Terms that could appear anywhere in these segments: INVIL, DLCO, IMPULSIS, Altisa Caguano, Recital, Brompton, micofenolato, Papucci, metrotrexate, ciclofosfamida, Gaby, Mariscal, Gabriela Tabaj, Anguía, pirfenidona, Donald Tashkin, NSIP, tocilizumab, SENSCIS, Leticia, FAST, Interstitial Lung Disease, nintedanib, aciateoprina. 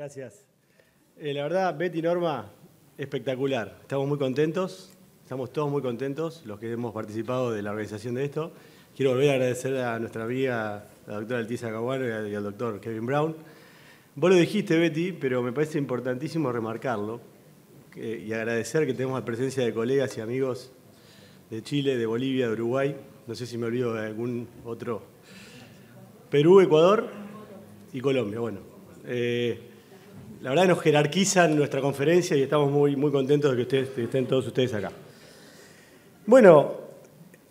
Gracias. La verdad, Betty, Norma, espectacular. Estamos muy contentos, estamos todos muy contentos, los que hemos participado de la organización de esto. Quiero volver a agradecer a nuestra amiga, la doctora Altisa Caguano y al doctor Kevin Brown. Vos lo dijiste, Betty, pero me parece importantísimo remarcarlo y agradecer que tenemos la presencia de colegas y amigos de Chile, de Bolivia, de Uruguay, no sé si me olvido de algún otro, Perú, Ecuador y Colombia. Bueno, la verdad nos jerarquizan nuestra conferencia y estamos muy contentos de que estén todos ustedes acá. Bueno,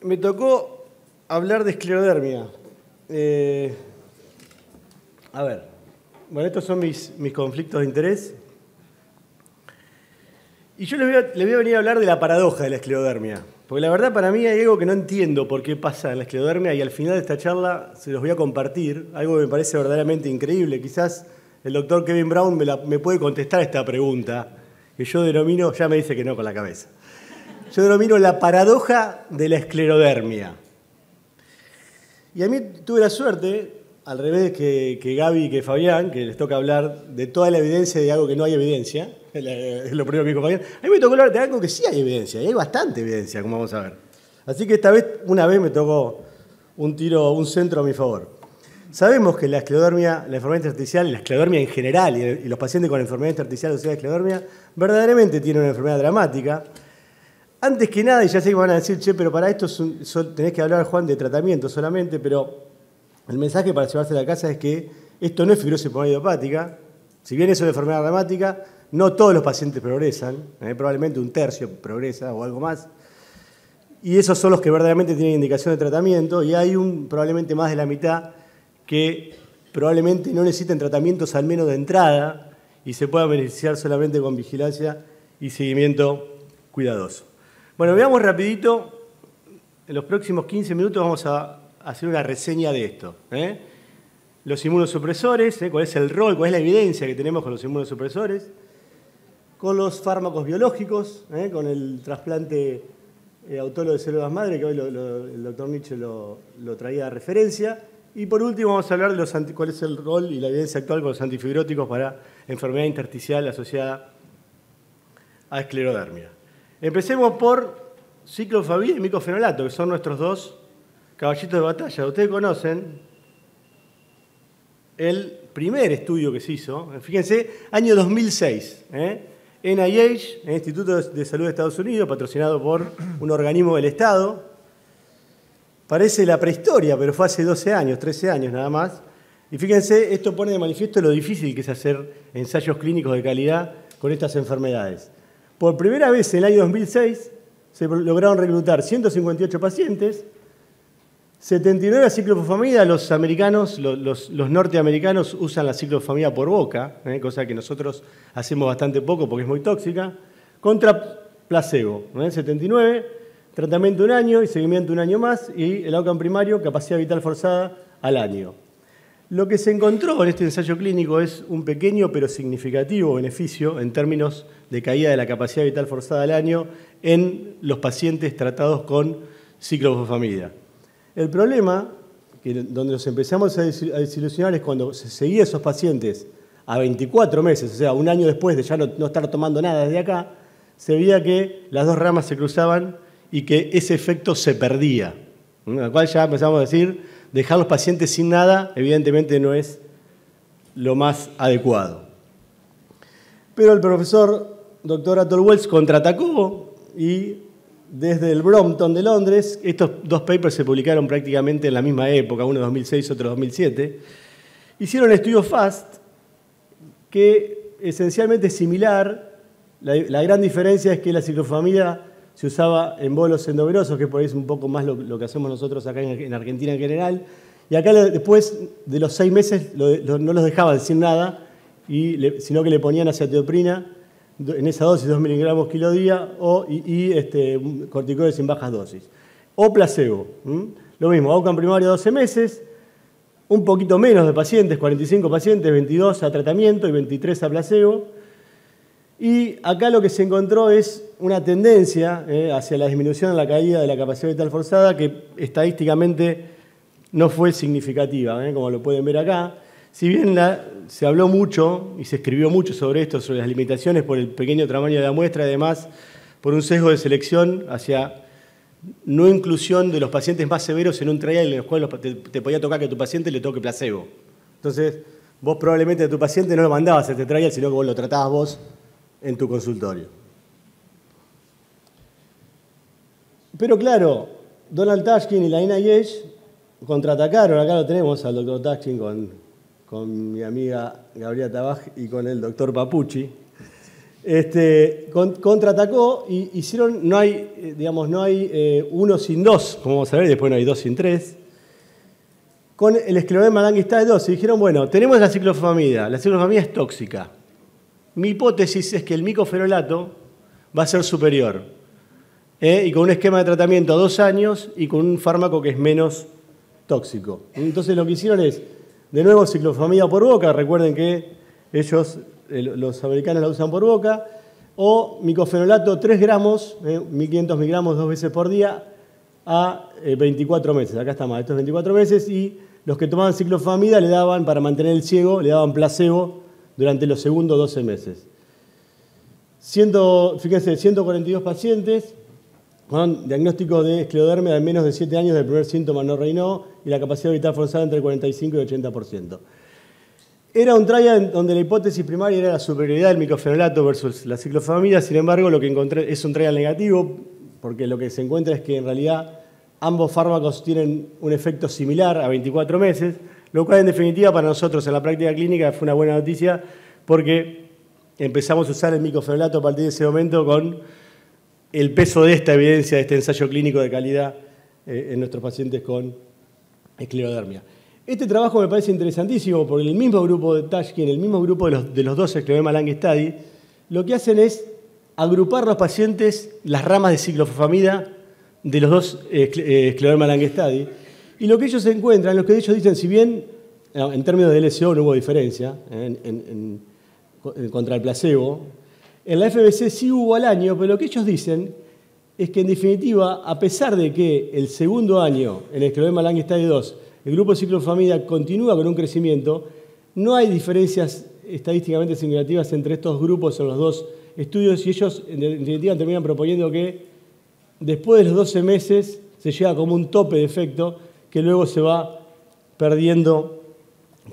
me tocó hablar de esclerodermia. A ver, bueno, estos son mis conflictos de interés. Y yo les voy a venir a hablar de la paradoja de la esclerodermia. Porque la verdad para mí hay algo que no entiendo por qué pasa en la esclerodermia y al final de esta charla se los voy a compartir, algo que me parece verdaderamente increíble. Quizás el doctor Kevin Brown me puede contestar esta pregunta, que yo denomino, ya me dice que no con la cabeza, yo denomino la paradoja de la esclerodermia. Y a mí tuve la suerte, al revés que Gaby y que Fabián, que les toca hablar de toda la evidencia de algo que no hay evidencia, es lo primero que dijo Fabián. A mí me tocó hablar de algo que sí hay evidencia, y hay bastante evidencia, como vamos a ver. Así que esta vez, una vez me tocó un centro a mi favor. Sabemos que la esclerodermia, la enfermedad intersticial, la esclerodermia en general, y los pacientes con enfermedad intersticial o sea, esclerodermia, verdaderamente tienen una enfermedad dramática. Antes que nada, y ya sé que van a decir, che, pero para esto tenés que hablar, Juan, de tratamiento solamente, pero el mensaje para llevarse a la casa es que esto no es fibrosis idiopática, si bien es una enfermedad dramática, no todos los pacientes progresan, probablemente un tercio progresa o algo más. Y esos son los que verdaderamente tienen indicación de tratamiento y hay probablemente más de la mitad que probablemente no necesiten tratamientos al menos de entrada y se puedan beneficiar solamente con vigilancia y seguimiento cuidadoso. Bueno, veamos rapidito, en los próximos 15 minutos vamos a hacer una reseña de esto. Los inmunosupresores, cuál es el rol, cuál es la evidencia que tenemos con los inmunosupresores, con los fármacos biológicos, con el trasplante autólogo de células madre, que hoy el doctor Nietzsche lo traía de referencia. Y por último vamos a hablar de cuál es el rol y la evidencia actual con los antifibróticos para enfermedad intersticial asociada a esclerodermia. Empecemos por ciclofosfamida y micofenolato, que son nuestros dos caballitos de batalla. Ustedes conocen el primer estudio que se hizo, fíjense, año 2006, NIH, el Instituto de Salud de Estados Unidos, patrocinado por un organismo del Estado. Parece la prehistoria, pero fue hace 12 años, 13 años nada más. Y fíjense, esto pone de manifiesto lo difícil que es hacer ensayos clínicos de calidad con estas enfermedades. Por primera vez en el año 2006 se lograron reclutar 158 pacientes, 79 a ciclofosfamida. Los americanos, los norteamericanos usan la ciclofosfamida por boca, cosa que nosotros hacemos bastante poco porque es muy tóxica, contra placebo, 79, tratamiento un año y seguimiento un año más, y el outcome primario, capacidad vital forzada al año. Lo que se encontró en este ensayo clínico es un pequeño pero significativo beneficio en términos de caída de la capacidad vital forzada al año en los pacientes tratados con ciclofosfamida. El problema, donde nos empezamos a desilusionar, es cuando se seguía a esos pacientes a 24 meses, o sea, un año después de ya no estar tomando nada desde acá, se veía que las dos ramas se cruzaban y que ese efecto se perdía. Lo cual ya empezamos a decir, dejar los pacientes sin nada, evidentemente no es lo más adecuado. Pero el profesor, doctor Athol Wells, contraatacó y desde el Brompton de Londres, estos dos papers se publicaron prácticamente en la misma época, uno 2006, otro 2007, hicieron estudios FAST que esencialmente es similar, la gran diferencia es que la ciclofosfamida se usaba en bolos endovenosos, que por ahí es un poco más lo que hacemos nosotros acá en Argentina en general, y acá después de los 6 meses no los dejaban sin nada, sino que le ponían aciateoprina, en esa dosis 2 miligramos kilo día corticoides en bajas dosis. O placebo. Lo mismo, outcome primario 12 meses, un poquito menos de pacientes, 45 pacientes, 22 a tratamiento y 23 a placebo. Y acá lo que se encontró es una tendencia hacia la disminución de la caída de la capacidad vital forzada que estadísticamente no fue significativa, como lo pueden ver acá. Si bien se habló mucho y se escribió mucho sobre esto, sobre las limitaciones por el pequeño tamaño de la muestra, además por un sesgo de selección hacia no inclusión de los pacientes más severos en un trial en el cual te podía tocar que a tu paciente le toque placebo. Entonces, vos probablemente a tu paciente no lo mandabas a este trial, sino que vos lo tratabas vos en tu consultorio. Pero claro, Donald Tashkin y la NIH contraatacaron. Acá lo tenemos al doctor Tashkin con mi amiga Gabriela Tabaj y con el doctor Papucci. Contraatacó y hicieron, no hay uno sin dos, como vamos a ver, después no hay dos sin tres. Con el escleroderma languista de 2, y dijeron, bueno, tenemos la ciclofosfamida es tóxica. Mi hipótesis es que el micofenolato va a ser superior, y con un esquema de tratamiento a 2 años y con un fármaco que es menos tóxico. Entonces lo que hicieron es, de nuevo, ciclofosfamida por boca, recuerden que ellos, los americanos la usan por boca, o micofenolato 3 gramos, 1.500 miligramos 2 veces por día, a 24 meses, acá está más, esto es 24 meses, y los que tomaban ciclofamida le daban, para mantener el ciego, le daban placebo durante los segundos 12 meses. Fíjense, 142 pacientes con diagnóstico de esclerodermia de menos de 7 años del primer síntoma no reinó y la capacidad vital forzada entre 45 y 80%. Era un trial donde la hipótesis primaria era la superioridad del micofenolato versus la ciclofamida, sin embargo lo que encontré es un trial negativo, porque lo que se encuentra es que en realidad ambos fármacos tienen un efecto similar a 24 meses, lo cual en definitiva para nosotros en la práctica clínica fue una buena noticia porque empezamos a usar el micofenolato a partir de ese momento con el peso de esta evidencia, de este ensayo clínico de calidad en nuestros pacientes con esclerodermia. Este trabajo me parece interesantísimo porque el mismo grupo de Tashkin, el mismo grupo de los dos escleroderma Lange Study, lo que hacen es agrupar los pacientes, las ramas de ciclofosfamida de los dos escleroderma Lange Study, y lo que ellos encuentran, lo que ellos dicen, si bien en términos de LSO no hubo diferencia contra el placebo, en la FBC sí hubo al año, pero lo que ellos dicen es que en definitiva, a pesar de que el segundo año en el escleroderma Lange Study 2 el grupo de ciclofosfamida continúa con un crecimiento, no hay diferencias estadísticamente significativas entre estos grupos en los dos estudios y ellos en definitiva terminan proponiendo que después de los 12 meses se llega como un tope de efecto que luego se va perdiendo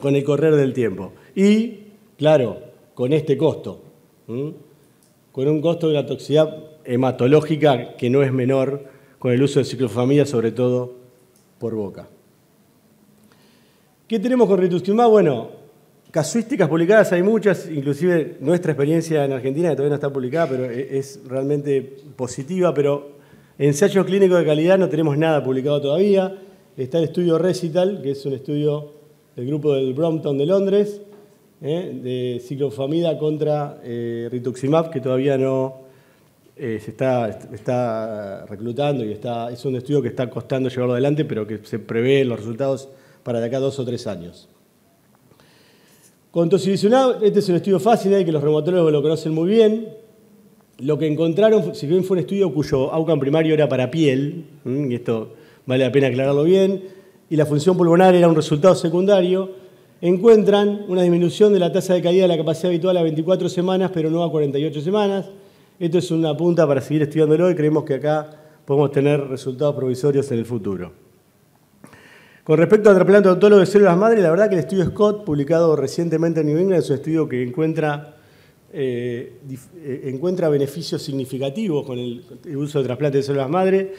con el correr del tiempo. Y, claro, con este costo, con un costo de la toxicidad hematológica que no es menor con el uso de ciclofosfamida, sobre todo por boca. ¿Qué tenemos con Rituximab? Bueno, casuísticas publicadas hay muchas, inclusive nuestra experiencia en Argentina, que todavía no está publicada, pero es realmente positiva, pero ensayos clínicos de calidad no tenemos nada publicado todavía. Está el estudio Recital, que es un estudio del grupo del Brompton de Londres, de ciclofosfamida contra Rituximab, que todavía no se está reclutando y es un estudio que está costando llevarlo adelante, pero que se prevé los resultados para de acá 2 o 3 años. Con tocilizumab, este es un estudio fácil, que los reumatólogos lo conocen muy bien. Lo que encontraron, si bien fue un estudio cuyo outcome primario era para piel, y esto vale la pena aclararlo bien, y la función pulmonar era un resultado secundario, encuentran una disminución de la tasa de caída de la capacidad habitual a 24 semanas, pero no a 48 semanas. Esto es una punta para seguir estudiándolo y creemos que acá podemos tener resultados provisorios en el futuro. Con respecto al trasplante autólogo de células madre, la verdad que el estudio Scott, publicado recientemente en New England, es un estudio que encuentra beneficios significativos con el uso de trasplante de células madre,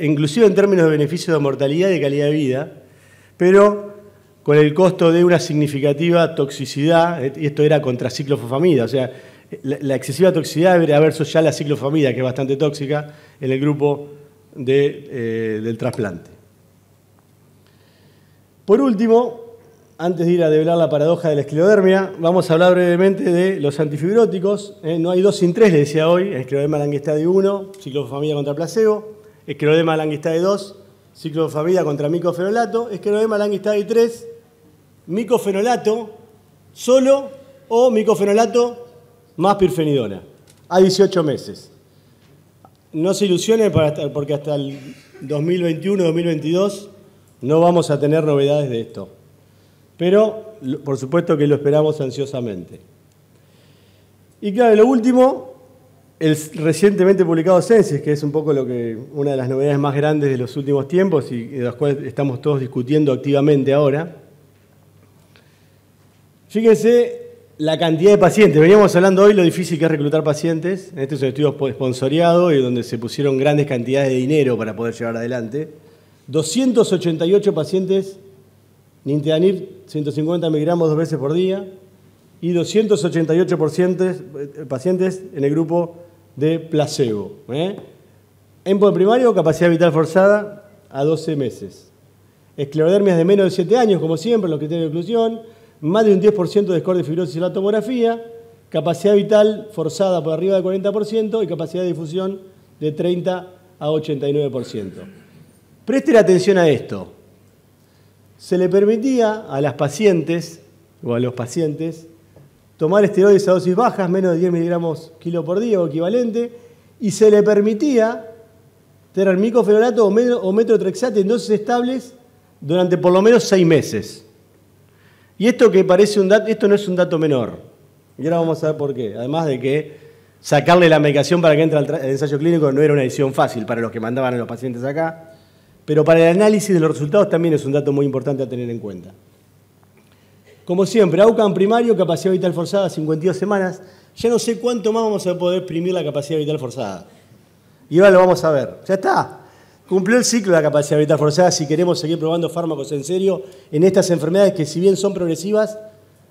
inclusive en términos de beneficios de mortalidad y de calidad de vida, pero con el costo de una significativa toxicidad, y esto era contra ciclofosfamida, o sea, la excesiva toxicidad versus ya la ciclofosfamida, que es bastante tóxica en el grupo del trasplante. Por último, antes de ir a develar la paradoja de la esclerodermia, vamos a hablar brevemente de los antifibróticos. No hay 2 sin 3, le decía hoy, escleroderma Lange Study 1, ciclofosfamida contra placebo, escleroderma Lange Study 2, ciclofosfamida contra micofenolato, escleroderma Lange Study 3, micofenolato solo o micofenolato más pirfenidona, a 18 meses. No se ilusionen porque hasta el 2021-2022 no vamos a tener novedades de esto. pero por supuesto que lo esperamos ansiosamente. Y claro, lo último, el recientemente publicado SENSCIS, que es un poco lo que, una de las novedades más grandes de los últimos tiempos y de las cuales estamos todos discutiendo activamente ahora. Fíjense la cantidad de pacientes. Veníamos hablando hoy lo difícil que es reclutar pacientes. Este es un estudio sponsoreado y donde se pusieron grandes cantidades de dinero para poder llevar adelante. 288 pacientes, nintedanib 150 miligramos 2 veces por día, y 288 pacientes en el grupo de placebo. Endpoint primario, capacidad vital forzada a 12 meses. Esclerodermias de menos de 7 años, como siempre, los criterios de inclusión. Más de un 10% de score de fibrosis en la tomografía. Capacidad vital forzada por arriba del 40% y capacidad de difusión de 30 a 89%. Presten atención a esto. Se le permitía a las pacientes o a los pacientes tomar esteroides a dosis bajas, menos de 10 miligramos kilo por día o equivalente, y se le permitía tener micofenolato o metrotrexate en dosis estables durante por lo menos 6 meses. Y esto que parece un dato, esto no es un dato menor. Y ahora vamos a ver por qué. Además de que sacarle la medicación para que entre al ensayo clínico no era una decisión fácil para los que mandaban a los pacientes acá, pero para el análisis de los resultados también es un dato muy importante a tener en cuenta. Como siempre, outcome primario, capacidad vital forzada, 52 semanas. Ya no sé cuánto más vamos a poder exprimir la capacidad vital forzada. Y ahora lo vamos a ver. Ya está. Cumplió el ciclo de la capacidad vital forzada si queremos seguir probando fármacos en serio en estas enfermedades que, si bien son progresivas,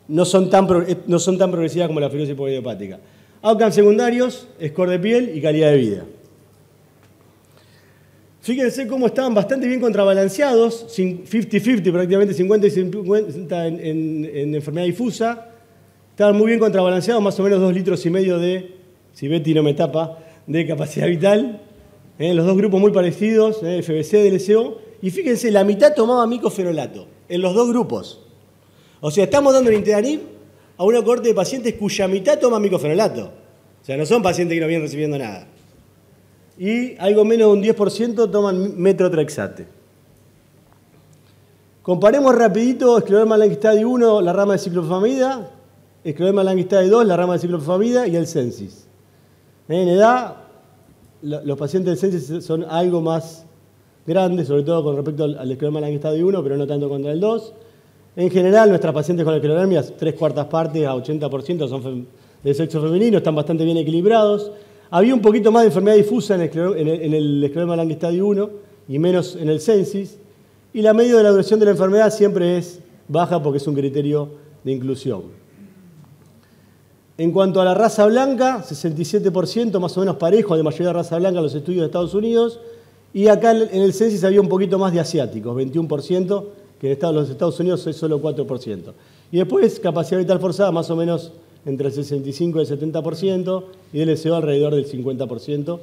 no son tan progresivas como la fibrosis idiopática. Outcomes secundarios, score de piel y calidad de vida. Fíjense cómo estaban bastante bien contrabalanceados, 50-50 prácticamente, 50 y 50 en enfermedad difusa. Estaban muy bien contrabalanceados, más o menos 2,5 litros de, si Betty no me tapa, de capacidad vital. Los dos grupos muy parecidos, FBC, DLCO. Y fíjense, la mitad tomaba micofenolato, en los dos grupos. O sea, estamos dando el nintedanib a una cohorte de pacientes cuya mitad toma micofenolato. O sea, no son pacientes que no vienen recibiendo nada. Y algo menos de un 10% toman metrotrexate. Comparemos rapidito escleroderma Lung Study 1, la rama de ciclofosfamida, escleroderma Lung Study 2, la rama de ciclofosfamida y el SENSCIS. En edad, los pacientes del SENSCIS son algo más grandes, sobre todo con respecto al escleroderma Lung Study 1, pero no tanto contra el 2. En general, nuestras pacientes con esclerodermias, 3/4 a 80% son de sexo femenino, están bastante bien equilibrados. Había un poquito más de enfermedad difusa en el escleroderma Lung Study 1 y menos en el SENSCIS. Y la media de la duración de la enfermedad siempre es baja porque es un criterio de inclusión. En cuanto a la raza blanca, 67% más o menos parejo, de mayoría de raza blanca en los estudios de Estados Unidos. Y acá en el SENSCIS había un poquito más de asiáticos, 21%, que en los Estados Unidos es solo 4%. Y después capacidad vital forzada más o menos entre el 65 y el 70%, y DLCO alrededor del 50%.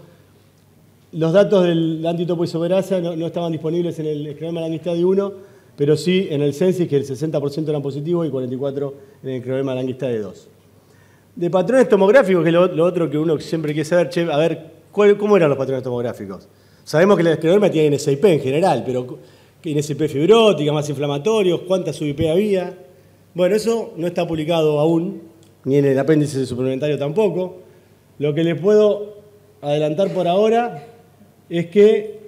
Los datos del antitopoisomerasa no estaban disponibles en el escleroderma Lung Study 1, pero sí en el SENSCIS, que el 60% eran positivos y 44% en el escleroderma Lung Study 2. De patrones tomográficos, que es lo otro que uno siempre quiere saber, che, a ver, ¿cómo eran los patrones tomográficos? Sabemos que la escleroderma tiene NSIP en general, pero NSIP fibrótica, más inflamatorios, cuántas UIP había. Bueno, eso no está publicado aún, ni en el apéndice suplementario tampoco. Lo que les puedo adelantar por ahora es que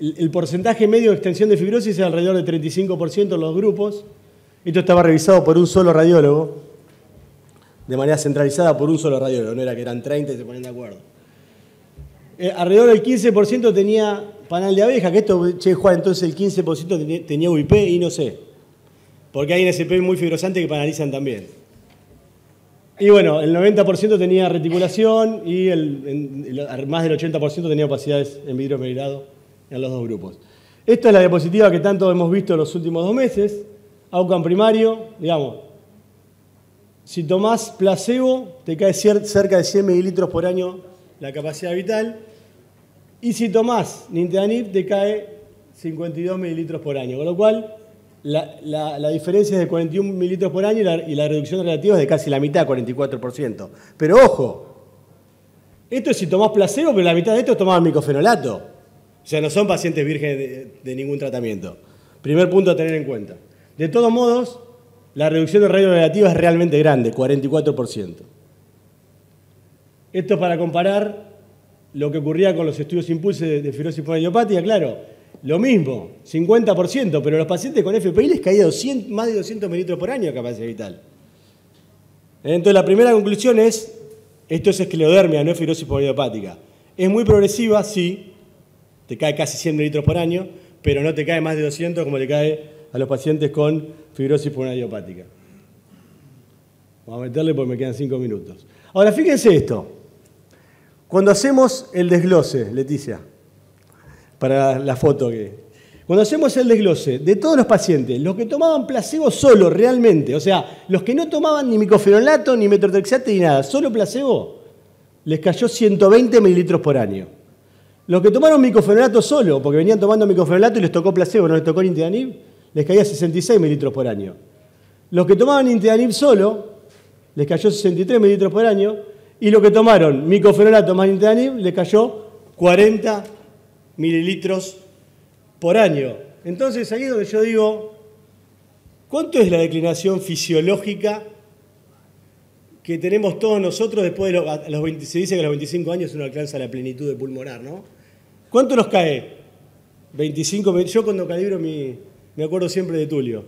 el porcentaje medio de extensión de fibrosis es alrededor del 35% en los grupos. Esto estaba revisado por un solo radiólogo, de manera centralizada por un solo radiólogo, no era que eran 30 y se ponían de acuerdo. Alrededor del 15% tenía panal de abeja, que esto, che Juan, entonces el 15% tenía UIP y no sé, porque hay NSP muy fibrosante que panalizan también. Y bueno, el 90% tenía reticulación y más del 80% tenía opacidades en vidrio esmerilado en los dos grupos. Esta es la diapositiva que tanto hemos visto en los últimos 2 meses. Outcome primario, digamos, si tomás placebo te cae cerca de 100 mililitros por año la capacidad vital, y si tomás nintedanib te cae 52 mililitros por año, con lo cual la diferencia es de 41 mililitros por año y la reducción relativa es de casi la mitad, 44%. Pero ojo, esto es si tomás placebo, pero la mitad de esto tomaban micofenolato. O sea, no son pacientes vírgenes de ningún tratamiento. Primer punto a tener en cuenta. De todos modos, la reducción de radio negativa es realmente grande, 44%. Esto es para comparar lo que ocurría con los estudios IMPULSIS de fibrosis idiopática, claro, lo mismo, 50%, pero los pacientes con FPI les caía 200, más de 200 mililitros por año de capacidad vital. Entonces la primera conclusión es, esto es esclerodermia, no es fibrosis idiopática. Es muy progresiva, sí, te cae casi 100 mililitros por año, pero no te cae más de 200 como le cae a los pacientes con fibrosis idiopática. Vamos a meterle porque me quedan 5 minutos. Ahora, fíjense esto. Cuando hacemos el desglose, Leticia, para la foto que... Cuando hacemos el desglose de todos los pacientes, los que tomaban placebo solo realmente, o sea, los que no tomaban ni micofenolato, ni metrotrexate, ni nada, solo placebo, les cayó 120 mililitros por año. Los que tomaron micofenolato solo, porque venían tomando micofenolato y les tocó placebo, no les tocó nintedanib, les caía 66 mililitros por año. Los que tomaban nintedanib solo, les cayó 63 mililitros por año, y los que tomaron micofenolato más nintedanib, les cayó 40 mililitros por año. Entonces, ahí es donde yo digo, ¿cuánto es la declinación fisiológica que tenemos todos nosotros después de los 20, se dice que a los 25 años uno alcanza la plenitud de pulmonar, ¿no? ¿Cuánto nos cae? 25, yo cuando calibro me acuerdo siempre de Tulio.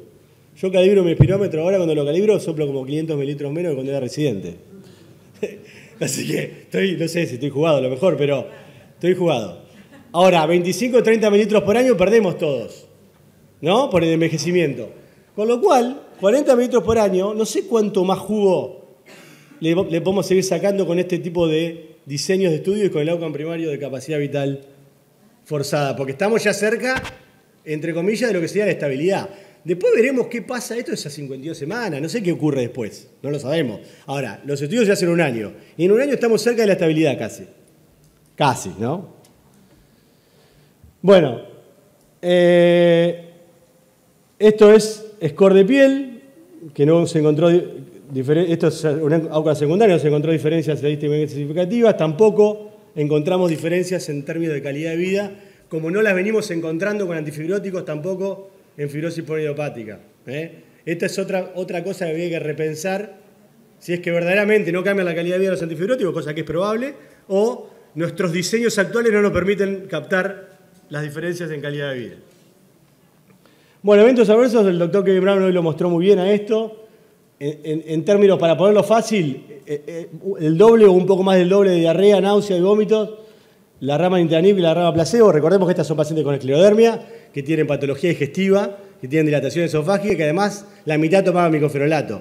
Yo calibro mi espirómetro, ahora cuando lo calibro soplo como 500 mililitros menos que cuando era residente. Así que, no sé si estoy jugado a lo mejor, pero estoy jugado. Ahora, 25, 30 mililitros por año perdemos todos, ¿no? Por el envejecimiento. Con lo cual, 40 mililitros por año, no sé cuánto más jugo le podemos seguir sacando con este tipo de diseños de estudios y con el outcome primario de capacidad vital forzada, porque estamos ya cerca, entre comillas, de lo que sería la estabilidad. Después veremos qué pasa, esto es a 52 semanas, no sé qué ocurre después, no lo sabemos. Ahora, los estudios se hacen un año, y en un año estamos cerca de la estabilidad casi. Casi, ¿no? Bueno, esto es score de piel, que no se encontró... Esto es una AUCA secundaria, no se encontró diferencias estadísticamente significativas, tampoco encontramos diferencias en términos de calidad de vida, como no las venimos encontrando con antifibróticos tampoco en fibrosis poliidiopática. Esta es otra cosa que había que repensar, si es que verdaderamente no cambia la calidad de vida de los antifibróticos, cosa que es probable, o nuestros diseños actuales no nos permiten captar las diferencias en calidad de vida. Bueno, eventos adversos, el doctor Kevin Brown hoy lo mostró muy bien a esto. En términos, para ponerlo fácil, el doble o un poco más del doble de diarrea, náusea y vómitos, la rama nintedanib y la rama placebo. Recordemos que estas son pacientes con esclerodermia, que tienen patología digestiva, que tienen dilatación esofágica y que además la mitad tomaba micofenolato,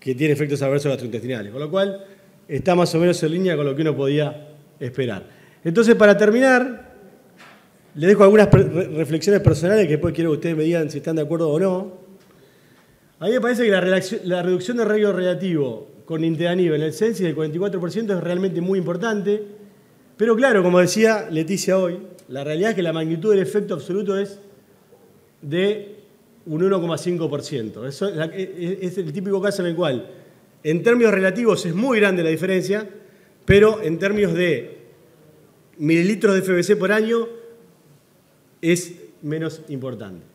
que tiene efectos adversos gastrointestinales. Con lo cual, está más o menos en línea con lo que uno podía esperar. Entonces, para terminar, les dejo algunas reflexiones personales que después quiero que ustedes me digan si están de acuerdo o no. A mí me parece que la reducción de radio relativo con nintedanib en el SENSCIS del 44% es realmente muy importante, pero claro, como decía Leticia hoy, la realidad es que la magnitud del efecto absoluto es de un 1,5%. Eso es el típico caso en el cual, en términos relativos es muy grande la diferencia, pero en términos de mililitros de FBC por año es menos importante.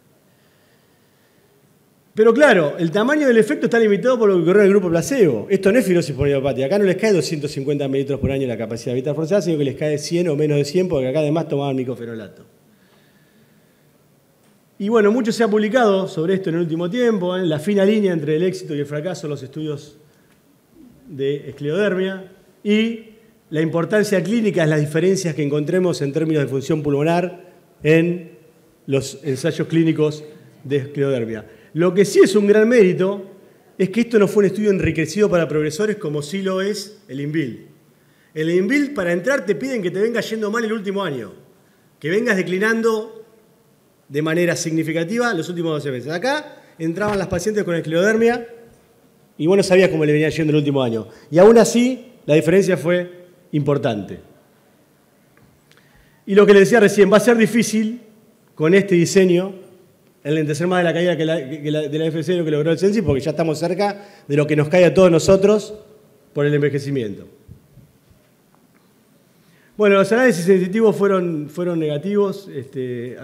Pero claro, el tamaño del efecto está limitado por lo que ocurrió en el grupo placebo. Esto no es fibrosis poliidiopática. Acá no les cae 250 mililitros por año la capacidad vital forzada, sino que les cae 100 o menos de 100, porque acá además tomaban micofenolato. Y bueno, mucho se ha publicado sobre esto en el último tiempo, la fina línea entre el éxito y el fracaso en los estudios de esclerodermia y la importancia clínica de las diferencias que encontremos en términos de función pulmonar en los ensayos clínicos de esclerodermia. Lo que sí es un gran mérito es que esto no fue un estudio enriquecido para progresores como sí lo es el INVIL. El INVIL, para entrar, te piden que te venga yendo mal el último año, que vengas declinando de manera significativa los últimos 12 meses. Acá entraban las pacientes con esclerodermia y vos no sabías cómo le venía yendo el último año. Y aún así, la diferencia fue importante. Y lo que le decía recién, va a ser difícil con este diseño enlentecer más de la caída de la FBC de lo que logró el SENSCIS, porque ya estamos cerca de lo que nos cae a todos nosotros por el envejecimiento. Bueno, los análisis sensitivos fueron negativos,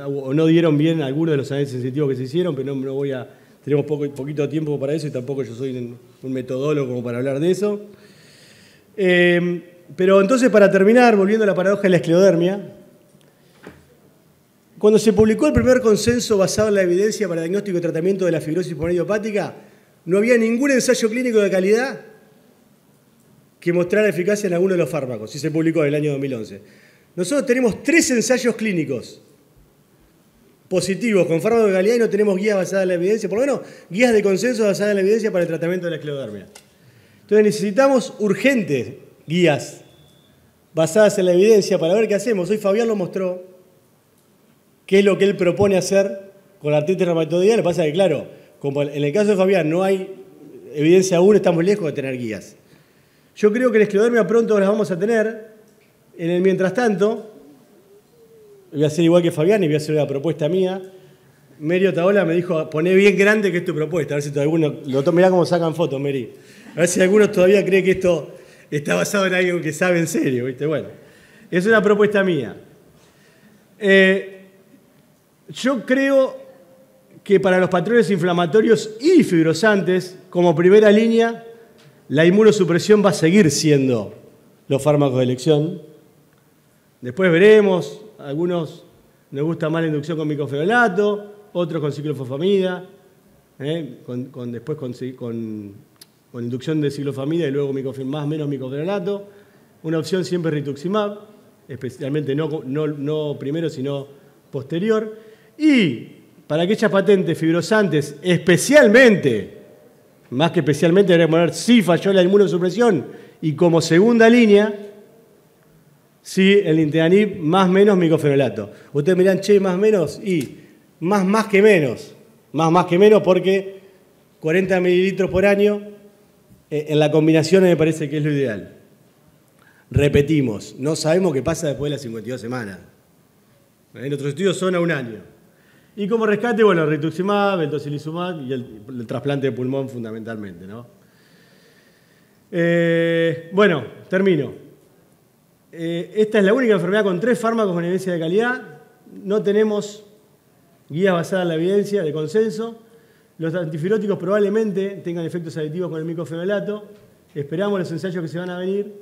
o no dieron bien algunos de los análisis sensitivos que se hicieron, pero no voy a tenemos poquito tiempo para eso y tampoco yo soy un metodólogo como para hablar de eso. Pero entonces, para terminar, volviendo a la paradoja de la esclerodermia, cuando se publicó el primer consenso basado en la evidencia para el diagnóstico y tratamiento de la fibrosis idiopática, no había ningún ensayo clínico de calidad que mostrara eficacia en alguno de los fármacos, y se publicó en el año 2011. Nosotros tenemos 3 ensayos clínicos positivos con fármacos de calidad y no tenemos guías basadas en la evidencia, por lo menos guías de consenso basadas en la evidencia para el tratamiento de la esclerodermia. Entonces necesitamos urgentes guías basadas en la evidencia para ver qué hacemos. Hoy Fabián lo mostró, qué es lo que él propone hacer con la artritis reumatoidea. Lo que pasa es que, claro, como en el caso de Fabián no hay evidencia aún, estamos lejos de tener guías. Yo creo que la esclerodermia pronto las vamos a tener. En el mientras tanto, voy a hacer igual que Fabián y voy a hacer una propuesta mía. Meri Taola me dijo, poné bien grande que es tu propuesta, a ver si alguno, mirá cómo sacan fotos, Meri. A ver si algunos todavía creen que esto está basado en algo que sabe en serio, ¿viste? Bueno, es una propuesta mía. Yo creo que para los patrones inflamatorios y fibrosantes, como primera línea, la inmunosupresión va a seguir siendo los fármacos de elección. Después veremos, a algunos nos gusta más la inducción con micofenolato, otros con ciclofosfamida, después con inducción de ciclofosfamida y luego más o menos micofenolato. Una opción siempre es Rituximab, especialmente no primero sino posterior. Y para aquellas patentes fibrosantes, especialmente, más que especialmente, debería poner si falló la inmunosupresión y como segunda línea, sí, el nintedanib más menos micofenolato. Ustedes miran, che, más menos y más que menos. Más que menos porque 40 mililitros por año en la combinación me parece que es lo ideal. Repetimos, no sabemos qué pasa después de las 52 semanas. En otros estudios son a un año. Y como rescate, bueno, el rituximab, el tocilizumab y el trasplante de pulmón fundamentalmente, ¿no? Bueno, termino. Esta es la única enfermedad con 3 fármacos con evidencia de calidad. No tenemos guías basadas en la evidencia de consenso. Los antifiróticos probablemente tengan efectos aditivos con el micofenolato. Esperamos los ensayos que se van a venir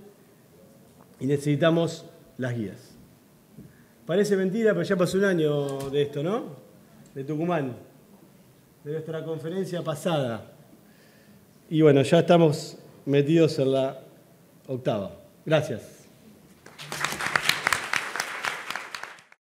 y necesitamos las guías. Parece mentira, pero ya pasó un año de esto, ¿no? De Tucumán, de nuestra conferencia pasada. Y bueno, ya estamos metidos en la octava. Gracias.